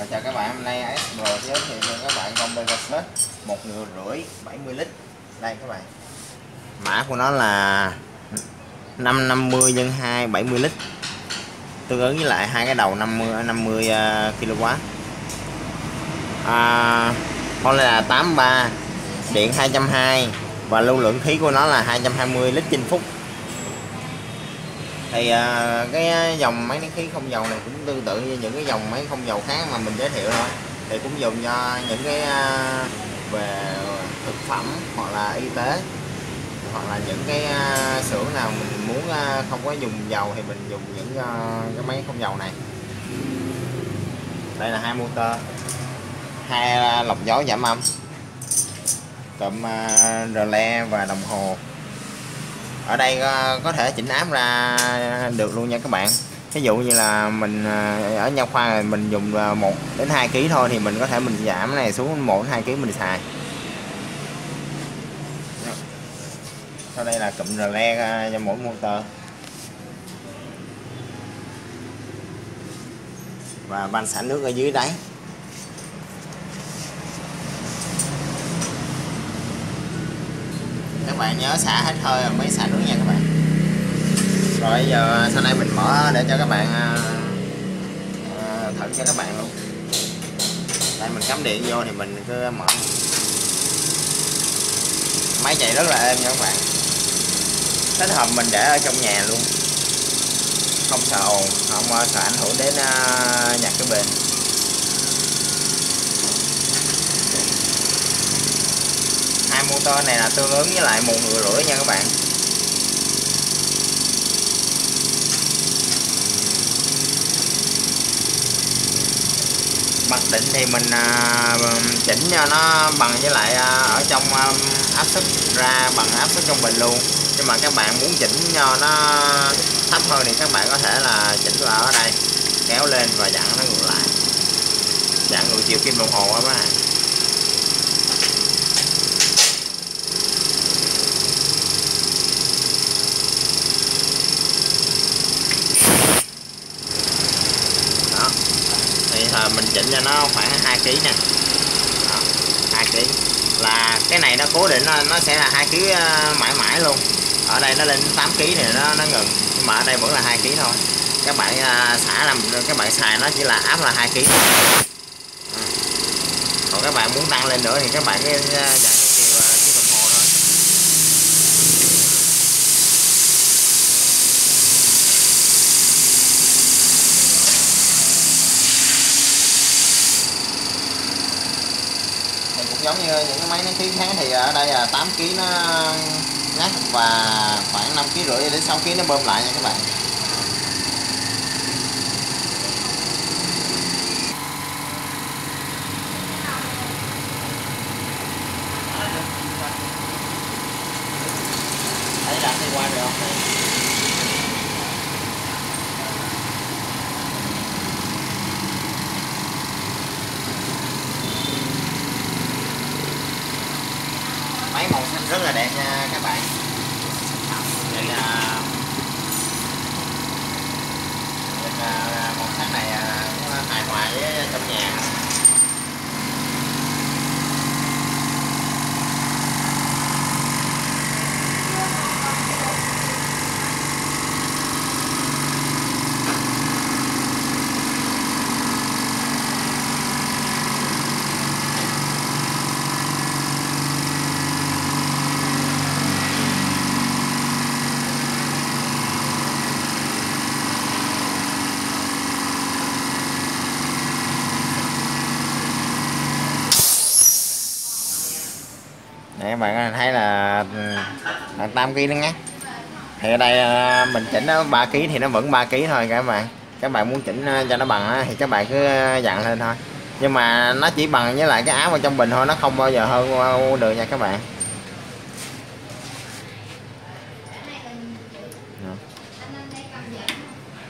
Rồi, chào các bạn, hôm nay ASMR giới thiệu cho các bạn con Pegasus 1,5 70 lít. Đây các bạn, mã của nó là 550 x 2 70 lít, tương ứng với lại hai cái đầu 50 kW. Con này là 83 điện 220 và lưu lượng khí của nó là 220 lít trên phút. Thì cái dòng máy nén khí không dầu này cũng tương tự như những cái dòng máy không dầu khác mà mình giới thiệu thôi, thì cũng dùng cho những cái về thực phẩm hoặc là y tế, hoặc là những cái xưởng nào mình muốn không có dùng dầu thì mình dùng những cái máy không dầu này. Đây là hai motor, hai lọc gió giảm âm, cụm rơ le và đồng hồ. Ở đây có thể chỉnh áp ra được luôn nha các bạn. Ví dụ như là mình ở nha khoa này mình dùng 1 đến 2 kg thôi thì mình có thể mình giảm cái này xuống 1 đến 2 kg mình xài. Sau đây là cụm rơ le cho mỗi motor. Và van xả nước ở dưới đáy. Các bạn nhớ xả hết hơi mới xả nước nha các bạn. Rồi giờ sau đây mình mở để cho các bạn thử cho các bạn luôn. Đây mình cắm điện vô thì mình cứ mở. Máy chạy rất là êm nha các bạn. Thích hợp mình để ở trong nhà luôn. Không sợ ồn, không sợ ảnh hưởng đến nhạc cái bên. Motor này là tương ứng với lại 1,5 kW nha các bạn. Mặc định thì mình chỉnh cho nó bằng với lại ở trong áp suất ra bằng áp suất trung bình luôn. Nhưng mà các bạn muốn chỉnh cho nó thấp hơn thì các bạn có thể là chỉnh vào ở đây, kéo lên và dặn nó ngược lại, dặn ngược chiều kim đồng hồ đó các bạn. Mình chỉnh cho nó khoảng 2 kg nè, 2 kg là cái này nó cố định, nó sẽ là 2 kg mãi mãi luôn. Ở đây nó lên 8 kg thì nó ngừng, nhưng mà ở đây vẫn là 2 kg thôi. Các bạn xả làm các bạn xài nó chỉ là áp là 2 kg. Còn các bạn muốn tăng lên nữa thì các bạn cái giảm chiều đồng hồ thôi. Giống như những cái máy nén khí khác thì ở đây là 8 kg nó ngắt và khoảng 5,5 kg đến 6 kg nó bơm lại nha các bạn. Thấy đặt đi qua được không? Máy màu xanh rất là đẹp nha các bạn. Đây là màu xanh này hài hòa với trong nhà. Các bạn thấy là 8 kg nó ngắt. Thì ở đây mình chỉnh nó 3 kg thì nó vẫn 3 kg thôi các bạn. Các bạn muốn chỉnh cho nó bằng thì các bạn cứ dặn lên thôi. Nhưng mà nó chỉ bằng với lại cái áo ở trong bình thôi, nó không bao giờ hơn được nha các bạn.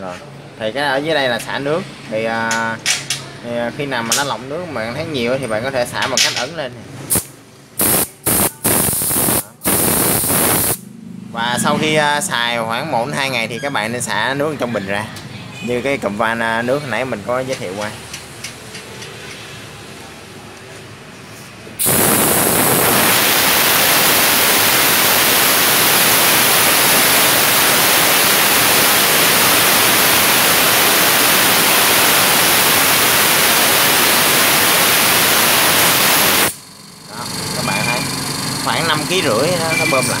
Rồi, thì cái ở dưới đây là xả nước. Thì khi nào mà nó lọc nước mà thấy nhiều thì bạn có thể xả bằng cách ấn lên. Và sau khi xài khoảng 1-2 ngày thì các bạn nên xả nước trong bình ra, như cái cụm van nước nãy mình có giới thiệu qua. ký rưỡi nó bơm lại.